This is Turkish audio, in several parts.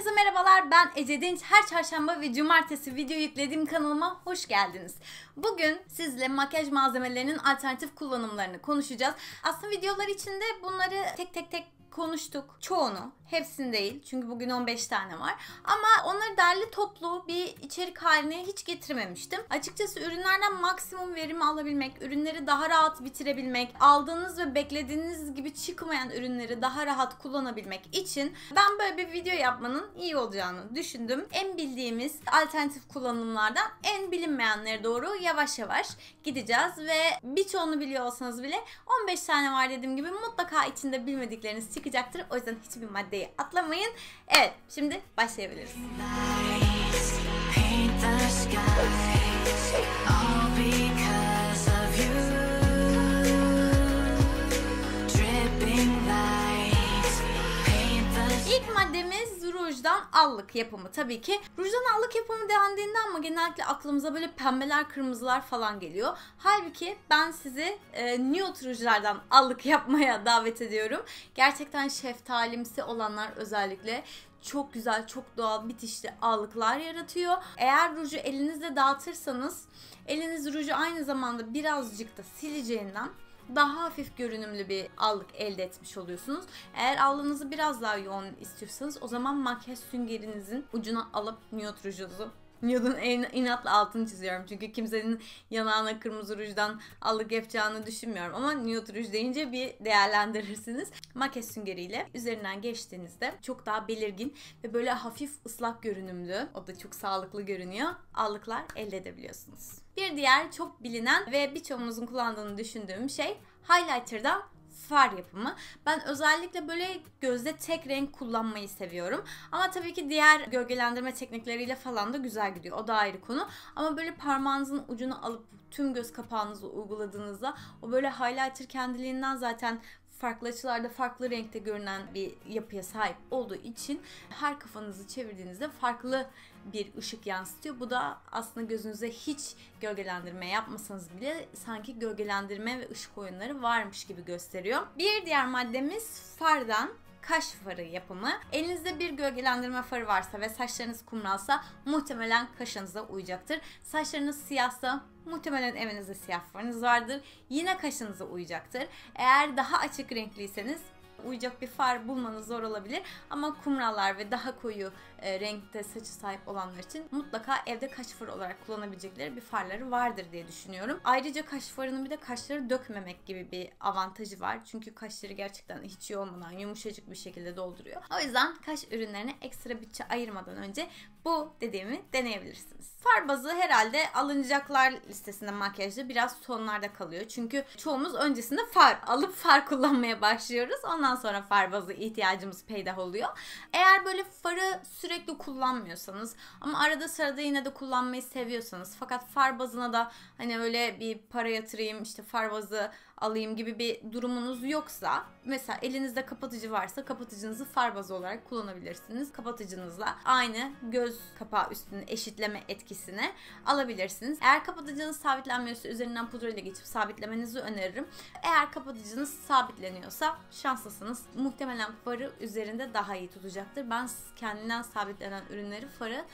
Herkese merhabalar, ben Ece Dinç. Her çarşamba ve cumartesi video yüklediğim kanalıma hoş geldiniz. Bugün sizle makyaj malzemelerinin alternatif kullanımlarını konuşacağız. Aslında videolar içinde bunları tek tek konuştuk. Çoğunu, hepsini değil. Çünkü bugün 15 tane var. Ama onları derli toplu bir içerik haline hiç getirmemiştim. Açıkçası ürünlerden maksimum verimi alabilmek, ürünleri daha rahat bitirebilmek, aldığınız ve beklediğiniz gibi çıkmayan ürünleri daha rahat kullanabilmek için ben böyle bir video yapmanın iyi olacağını düşündüm. En bildiğimiz alternatif kullanımlardan en bilinmeyenlere doğru yavaş yavaş gideceğiz ve birçoğunu biliyor olsanız bile 15 tane var dediğim gibi mutlaka içinde bilmedikleriniz çıkacaktır. O yüzden hiçbir maddeyi atlamayın. Evet, şimdi başlayabiliriz. İlk maddemiz rujdan allık yapımı. Tabii ki rujdan allık yapımı dendiğinde ama genellikle aklımıza böyle pembeler, kırmızılar falan geliyor. Halbuki ben sizi nude rujlardan allık yapmaya davet ediyorum. Gerçekten şeftalimsi olanlar özellikle çok güzel, çok doğal bitişli allıklar yaratıyor. Eğer ruju elinizle dağıtırsanız eliniz ruju aynı zamanda birazcık da sileceğinden daha hafif görünümlü bir allık elde etmiş oluyorsunuz. Eğer allığınızı biraz daha yoğun istiyorsanız o zaman makyaj süngerinizin ucuna alıp nude rujunuzu, nude'un inatla altını çiziyorum. Çünkü kimsenin yanağına kırmızı rujdan allık yapacağını düşünmüyorum. Ama nude ruj deyince bir değerlendirirsiniz. Makyaj süngeriyle üzerinden geçtiğinizde çok daha belirgin ve böyle hafif ıslak görünümlü, o da çok sağlıklı görünüyor, allıklar elde edebiliyorsunuz. Bir diğer çok bilinen ve birçoğumuzun kullandığını düşündüğüm şey highlighter'dan far yapımı. Ben özellikle böyle gözde tek renk kullanmayı seviyorum. Ama tabii ki diğer gölgelendirme teknikleriyle falan da güzel gidiyor. O da ayrı konu. Ama böyle parmağınızın ucunu alıp tüm göz kapağınızı uyguladığınızda o böyle highlighter kendiliğinden zaten farklı açılarda, farklı renkte görünen bir yapıya sahip olduğu için her kafanızı çevirdiğinizde farklı bir ışık yansıtıyor. Bu da aslında gözünüze hiç gölgelendirme yapmasanız bile sanki gölgelendirme ve ışık oyunları varmış gibi gösteriyor. Bir diğer maddemiz fardan kaş farı yapımı. Elinizde bir gölgelendirme farı varsa ve saçlarınız kumralsa muhtemelen kaşınıza uyacaktır. Saçlarınız siyahsa muhtemelen evinizde siyah farınız vardır. Yine kaşınıza uyacaktır. Eğer daha açık renkliyseniz uyacak bir far bulmanız zor olabilir. Ama kumrallar ve daha koyu renkte saçı sahip olanlar için mutlaka evde kaş farı olarak kullanabilecekleri bir farları vardır diye düşünüyorum. Ayrıca kaş farının bir de kaşları dökmemek gibi bir avantajı var. Çünkü kaşları gerçekten hiç yormadan yumuşacık bir şekilde dolduruyor. O yüzden kaş ürünlerine ekstra bütçe ayırmadan önce bu dediğimi deneyebilirsiniz. Far bazı herhalde alınacaklar listesinde makyajda biraz sonlarda kalıyor. Çünkü çoğumuz öncesinde far alıp far kullanmaya başlıyoruz. Ondan sonra far bazı ihtiyacımız peydah oluyor. Eğer böyle farı sürekli kullanmıyorsanız ama arada sırada yine de kullanmayı seviyorsanız fakat far bazına da hani öyle bir para yatırayım işte far bazı alayım gibi bir durumunuz yoksa, mesela elinizde kapatıcı varsa kapatıcınızı far bazı olarak kullanabilirsiniz. Kapatıcınızla aynı göz kapağı üstünü eşitleme etkisini alabilirsiniz. Eğer kapatıcınız sabitlenmiyorsa üzerinden pudrayla geçip sabitlemenizi öneririm. Eğer kapatıcınız sabitleniyorsa şanslısınız. Muhtemelen farı üzerinde daha iyi tutacaktır. Ben kendinden sabitlenen ürünleri farı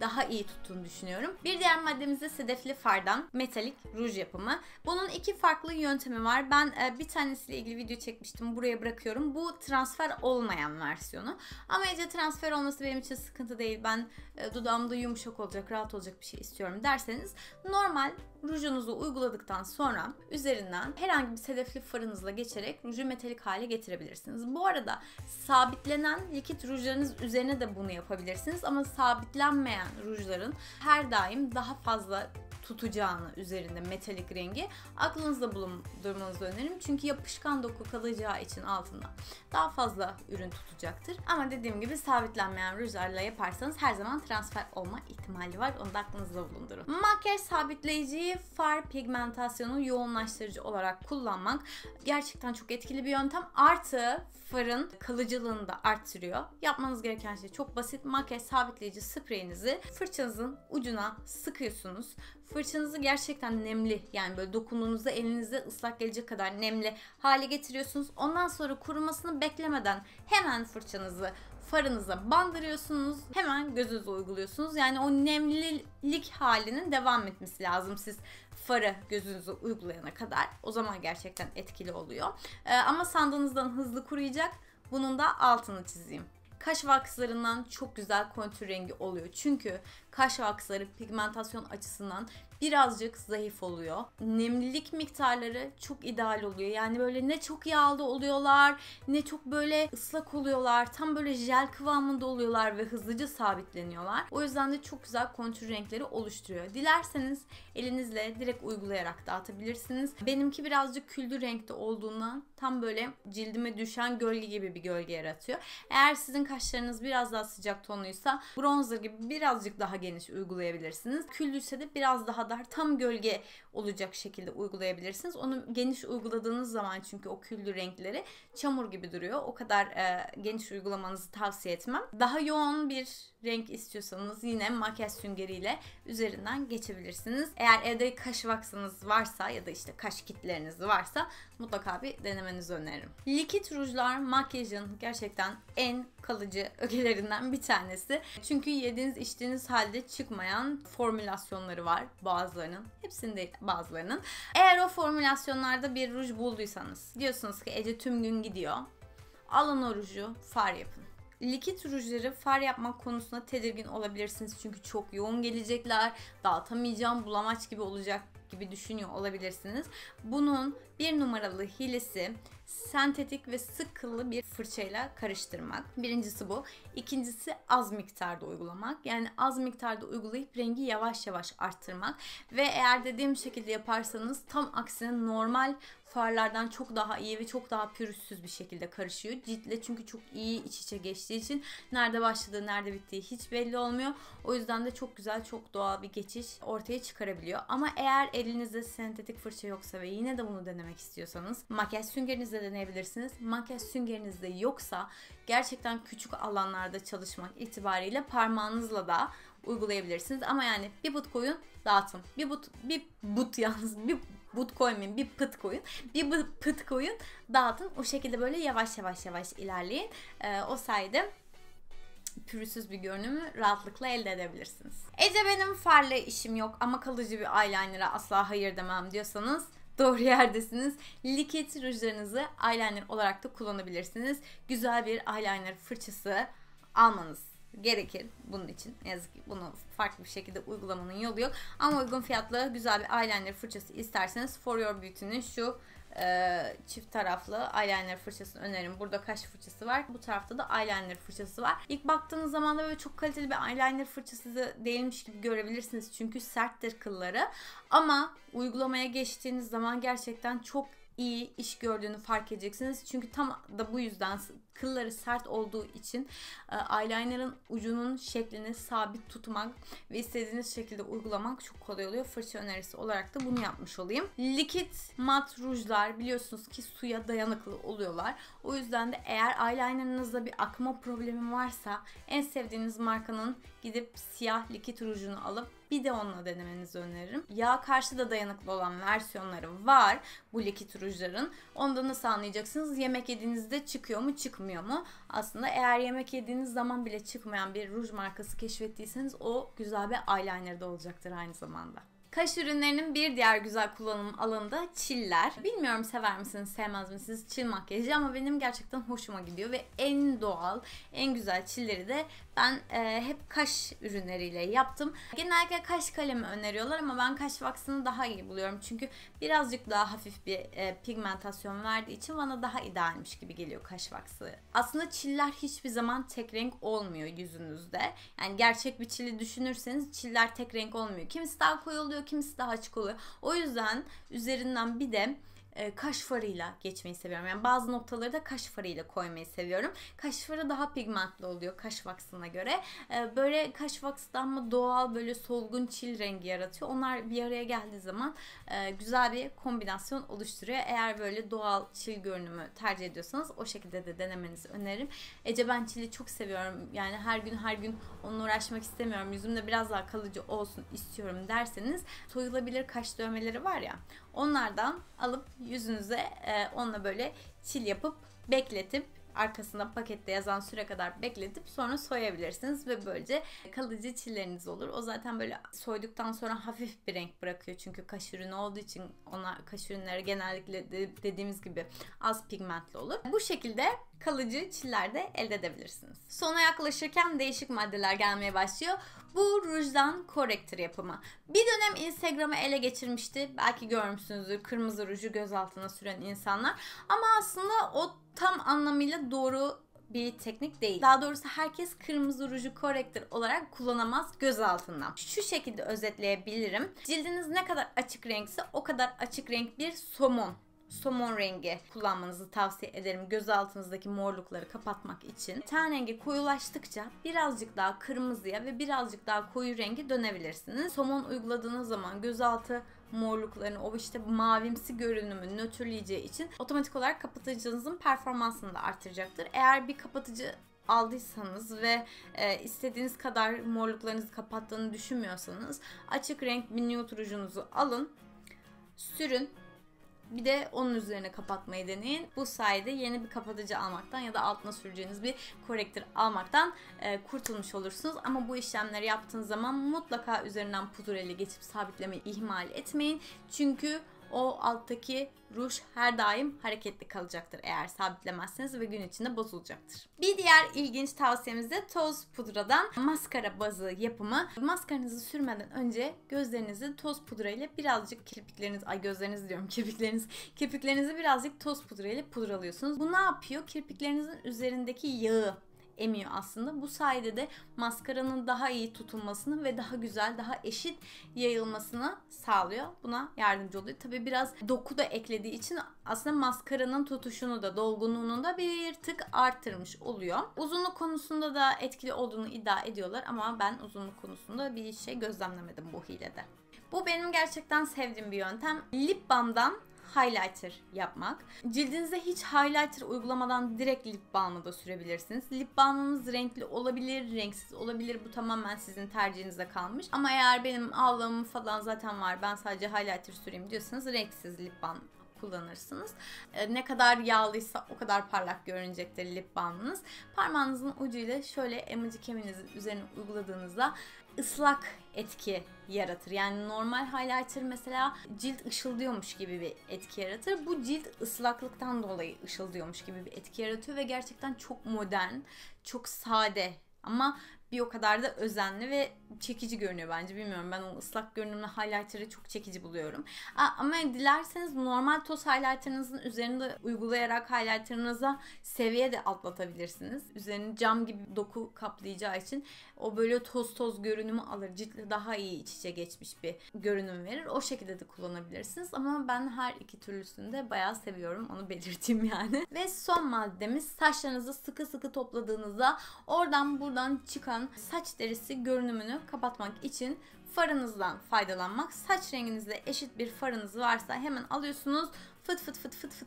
daha iyi tuttuğunu düşünüyorum. Bir diğer maddemiz de sedefli fardan metalik ruj yapımı. Bunun iki farklı yöntemi var. Ben bir tanesiyle ilgili video çekmiştim. Buraya bırakıyorum. Bu transfer olmayan versiyonu. Ama iyice transfer olması benim için sıkıntı değil. Ben dudağımda yumuşak olacak, rahat olacak bir şey istiyorum derseniz normal rujunuzu uyguladıktan sonra üzerinden herhangi bir sedefli farınızla geçerek ruju metalik hale getirebilirsiniz. Bu arada sabitlenen likit rujlarınız üzerine de bunu yapabilirsiniz. Ama sabitlenmeyen rujların her daim daha fazla tutacağını üzerinde metalik rengi aklınızda bulundurmanızı öneririm. Çünkü yapışkan doku kalacağı için altında daha fazla ürün tutacaktır. Ama dediğim gibi sabitlenmeyen rujlarla yaparsanız her zaman transfer olma ihtimali var. Onu da aklınızda bulundurun. Makyaj sabitleyiciyi far pigmentasyonu yoğunlaştırıcı olarak kullanmak gerçekten çok etkili bir yöntem. Artı farın kalıcılığını da artırıyor. Yapmanız gereken şey çok basit. Makyaj sabitleyici spreyinizi fırçanızın ucuna sıkıyorsunuz. Fırçanızı gerçekten nemli, yani böyle dokunduğunuzda elinizde ıslak gelecek kadar nemli hale getiriyorsunuz. Ondan sonra kurumasını beklemeden hemen fırçanızı farınıza bandırıyorsunuz. Hemen gözünüze uyguluyorsunuz. Yani o nemlilik halinin devam etmesi lazım siz farı gözünüze uygulayana kadar. O zaman gerçekten etkili oluyor. Ama sandığınızdan hızlı kuruyacak. Bunun da altını çizeyim. Kaş vakslarından çok güzel kontür rengi oluyor. Çünkü kaş vaksları pigmentasyon açısından birazcık zayıf oluyor. Nemlilik miktarları çok ideal oluyor. Yani böyle ne çok yağlı oluyorlar, ne çok böyle ıslak oluyorlar. Tam böyle jel kıvamında oluyorlar ve hızlıca sabitleniyorlar. O yüzden de çok güzel kontür renkleri oluşturuyor. Dilerseniz elinizle direkt uygulayarak dağıtabilirsiniz. Benimki birazcık küldü renkte olduğundan tam böyle cildime düşen gölge gibi bir gölge yaratıyor. Eğer sizin kaşlarınız biraz daha sıcak tonluysa bronzer gibi birazcık daha geniş uygulayabilirsiniz. Küldüyse de biraz daha dar, tam gölge olacak şekilde uygulayabilirsiniz. Onu geniş uyguladığınız zaman çünkü o küllü renkleri çamur gibi duruyor. O kadar geniş uygulamanızı tavsiye etmem. Daha yoğun bir renk istiyorsanız yine makyaj süngeriyle üzerinden geçebilirsiniz. Eğer evde kaş vaksınız varsa ya da işte kaş kitleriniz varsa mutlaka bir denemenizi öneririm. Likit rujlar makyajın gerçekten en kalıcı ögelerinden bir tanesi. Çünkü yediğiniz içtiğiniz halde çıkmayan formülasyonları var bazılarının. Hepsinin değil, bazılarının. Eğer o formülasyonlarda bir ruj bulduysanız, diyorsunuz ki Ece tüm gün gidiyor, alın o ruju, far yapın. Likit rujları far yapmak konusunda tedirgin olabilirsiniz. Çünkü çok yoğun gelecekler, dağıtamayacağım, bulamaç gibi olacak gibi düşünüyor olabilirsiniz. Bunun bir numaralı hilesi sentetik ve sık kıllı bir fırçayla karıştırmak. Birincisi bu. İkincisi az miktarda uygulamak. Yani az miktarda uygulayıp rengi yavaş yavaş arttırmak. Ve eğer dediğim şekilde yaparsanız tam aksine normal farlardan çok daha iyi ve çok daha pürüzsüz bir şekilde karışıyor. Ciltle çünkü çok iyi iç içe geçtiği için nerede başladığı nerede bittiği hiç belli olmuyor. O yüzden de çok güzel, çok doğal bir geçiş ortaya çıkarabiliyor. Ama eğer elinizde sentetik fırça yoksa ve yine de bunu denemek istiyorsanız makyaj süngerinizle deneyebilirsiniz. Makyaj süngerinizde yoksa gerçekten küçük alanlarda çalışmak itibariyle parmağınızla da uygulayabilirsiniz. Ama yani bir but koyun, dağıtın. Bir pıt koyun, dağıtın. O şekilde böyle yavaş yavaş ilerleyin. O sayede pürüzsüz bir görünümü rahatlıkla elde edebilirsiniz. Ece benim farla işim yok ama kalıcı bir eyeliner'a asla hayır demem diyorsanız doğru yerdesiniz. Likit rujlarınızı eyeliner olarak da kullanabilirsiniz. Güzel bir eyeliner fırçası almanız gerekir bunun için. Ne yazık ki bunu farklı bir şekilde uygulamanın yolu yok. Ama uygun fiyatlı güzel bir eyeliner fırçası isterseniz For Your Beauty'nin şu çift taraflı eyeliner fırçasını öneririm. Burada kaş fırçası var. Bu tarafta da eyeliner fırçası var. İlk baktığınız zaman da böyle çok kaliteli bir eyeliner fırçası değilmiş gibi görebilirsiniz. Çünkü serttir kılları. Ama uygulamaya geçtiğiniz zaman gerçekten çok iyi iş gördüğünü fark edeceksiniz. Çünkü tam da bu yüzden kılları sert olduğu için eyeliner'ın ucunun şeklini sabit tutmak ve istediğiniz şekilde uygulamak çok kolay oluyor. Fırça önerisi olarak da bunu yapmış olayım. Likit mat rujlar biliyorsunuz ki suya dayanıklı oluyorlar. O yüzden de eğer eyeliner'ınızda bir akma problemi varsa en sevdiğiniz markanın gidip siyah likit rujunu alıp bir de onunla denemenizi öneririm. Yağ karşı da dayanıklı olan versiyonları var bu likit rujların. Onu da nasıl anlayacaksınız? Yemek yediğinizde çıkıyor mu, çıkmıyor mu? Aslında eğer yemek yediğiniz zaman bile çıkmayan bir ruj markası keşfettiyseniz o güzel bir eyeliner de olacaktır aynı zamanda. Kaş ürünlerinin bir diğer güzel kullanım alanı da çiller. Bilmiyorum sever misiniz, sevmez misiniz çil makyajı ama benim gerçekten hoşuma gidiyor ve en doğal, en güzel çilleri de ben hep kaş ürünleriyle yaptım. Genellikle kaş kalemi öneriyorlar ama ben kaş vaksını daha iyi buluyorum. Çünkü birazcık daha hafif bir pigmentasyon verdiği için bana daha idealmiş gibi geliyor kaş vaksı. Aslında çiller hiçbir zaman tek renk olmuyor yüzünüzde. Yani gerçek bir çili düşünürseniz çiller tek renk olmuyor. Kimisi daha koyu oluyor, kimisi daha açık oluyor. O yüzden üzerinden bir de kaş farıyla geçmeyi seviyorum. Yani bazı noktaları da kaş farıyla koymayı seviyorum. Kaş farı daha pigmentli oluyor kaş vaksına göre. Böyle kaş vaksından mı doğal böyle solgun çil rengi yaratıyor. Onlar bir araya geldiği zaman güzel bir kombinasyon oluşturuyor. Eğer böyle doğal çil görünümü tercih ediyorsanız o şekilde de denemenizi öneririm. Ece ben çili çok seviyorum. Yani her gün onunla uğraşmak istemiyorum. Yüzümde biraz daha kalıcı olsun istiyorum derseniz soyulabilir kaş dövmeleri var ya. Onlardan alıp yüzünüze onunla böyle çil yapıp bekletip arkasında pakette yazan süre kadar bekletip sonra soyabilirsiniz ve böylece kalıcı çilleriniz olur. O zaten böyle soyduktan sonra hafif bir renk bırakıyor çünkü kaş ürünü olduğu için ona kaş ürünleri genellikle dediğimiz gibi az pigmentli olur. Bu şekilde kalıcı çiller de elde edebilirsiniz. Sona yaklaşırken değişik maddeler gelmeye başlıyor. Bu rujdan corrector yapımı. Bir dönem Instagram'ı ele geçirmişti. Belki görmüşsünüzdür kırmızı ruju göz altına süren insanlar. Ama aslında o tam anlamıyla doğru bir teknik değil. Daha doğrusu herkes kırmızı ruju corrector olarak kullanamaz göz altından. Şu şekilde özetleyebilirim. Cildiniz ne kadar açık renkse o kadar açık renk bir somon rengi kullanmanızı tavsiye ederim. Göz altınızdaki morlukları kapatmak için. Ten rengi koyulaştıkça birazcık daha kırmızıya ve birazcık daha koyu rengi dönebilirsiniz. Somon uyguladığınız zaman gözaltı morluklarını, o işte mavimsi görünümü nötrleyeceği için otomatik olarak kapatıcınızın performansını da artıracaktır. Eğer bir kapatıcı aldıysanız ve istediğiniz kadar morluklarınızı kapattığını düşünmüyorsanız açık renk bir nude rujunuzu alın, sürün. Bir de onun üzerine kapatmayı deneyin. Bu sayede yeni bir kapatıcı almaktan ya da altına süreceğiniz bir corrector almaktan kurtulmuş olursunuz. Ama bu işlemleri yaptığınız zaman mutlaka üzerinden pudrayla geçip sabitlemeyi ihmal etmeyin. Çünkü o alttaki ruj her daim hareketli kalacaktır eğer sabitlemezseniz ve gün içinde bozulacaktır. Bir diğer ilginç tavsiyemiz de toz pudradan maskara bazı yapımı. Maskaranızı sürmeden önce gözlerinizi toz pudrayla birazcık kirpiklerinizi birazcık toz pudrayla pudralıyorsunuz. Bu ne yapıyor? Kirpiklerinizin üzerindeki yağı emiyor aslında. Bu sayede de maskaranın daha iyi tutulmasını ve daha güzel, daha eşit yayılmasını sağlıyor. Buna yardımcı oluyor. Tabii biraz doku da eklediği için aslında maskaranın tutuşunu da, dolgunluğunu da bir tık arttırmış oluyor. Uzunluk konusunda da etkili olduğunu iddia ediyorlar ama ben uzunluk konusunda bir şey gözlemlemedim bu hilede. Bu benim gerçekten sevdiğim bir yöntem. Lip balmdan highlighter yapmak. Cildinize hiç highlighter uygulamadan direkt lip balmı da sürebilirsiniz. Lip balmınız renkli olabilir, renksiz olabilir. Bu tamamen sizin tercihinize kalmış. Ama eğer benim ağlamım falan zaten var, ben sadece highlighter süreyim diyorsanız renksiz lip balm kullanırsınız. Ne kadar yağlıysa o kadar parlak görünecektir lip balmınız. Parmağınızın ucuyla şöyle emicik kemiğinizin üzerine uyguladığınızda ıslak etki yaratır. Yani normal highlighter mesela cilt ışıldıyormuş gibi bir etki yaratır. Bu cilt ıslaklıktan dolayı ışıldıyormuş gibi bir etki yaratıyor ve gerçekten çok modern, çok sade ama bir o kadar da özenli ve çekici görünüyor bence. Bilmiyorum, ben o ıslak görünümlü highlighter'ı çok çekici buluyorum. Ama dilerseniz normal toz highlighter'ınızın üzerinde uygulayarak highlighter'ınıza seviye de atlatabilirsiniz. Üzerini cam gibi doku kaplayacağı için o böyle toz görünümü alır. Ciltle daha iyi iç içe geçmiş bir görünüm verir. O şekilde de kullanabilirsiniz. Ama ben her iki türlüsünü de bayağı seviyorum. Onu belirteyim yani. Ve son maddemiz, saçlarınızı sıkı sıkı topladığınızda oradan buradan çıkan saç derisi görünümünü kapatmak için farınızdan faydalanmak. Saç renginizle eşit bir farınız varsa hemen alıyorsunuz, fıt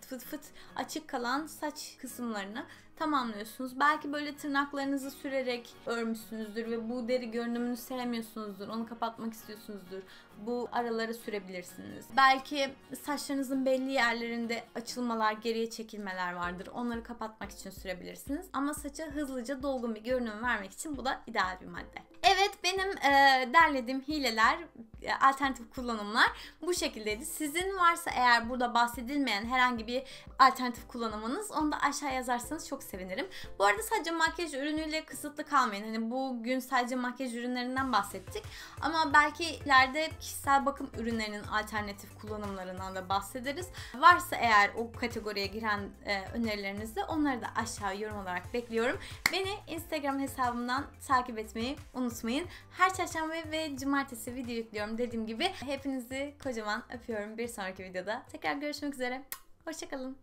fıt açık kalan saç kısımlarını tamamlıyorsunuz. Belki böyle tırnaklarınızı sürerek örmüşsünüzdür ve bu deri görünümünü sevmiyorsunuzdur, onu kapatmak istiyorsunuzdur. Bu aralara sürebilirsiniz. Belki saçlarınızın belli yerlerinde açılmalar, geriye çekilmeler vardır. Onları kapatmak için sürebilirsiniz. Ama saça hızlıca dolgun bir görünüm vermek için bu da ideal bir madde. Evet, benim derlediğim hileler, alternatif kullanımlar bu şekildeydi. Sizin varsa eğer burada bahsedilmeyen herhangi bir alternatif kullanımınız, onu da aşağı yazarsanız çok sevinirim. Bu arada sadece makyaj ürünüyle kısıtlı kalmayın. Hani bugün sadece makyaj ürünlerinden bahsettik ama belki ileride kişisel bakım ürünlerinin alternatif kullanımlarından da bahsederiz. Varsa eğer o kategoriye giren önerilerinizde, onları da aşağı yorum olarak bekliyorum. Beni Instagram hesabımdan takip etmeyi unutmayın. Her çarşamba ve cumartesi video yüklüyorum dediğim gibi. Hepinizi kocaman öpüyorum. Bir sonraki videoda tekrar görüşmek üzere. Hoşçakalın.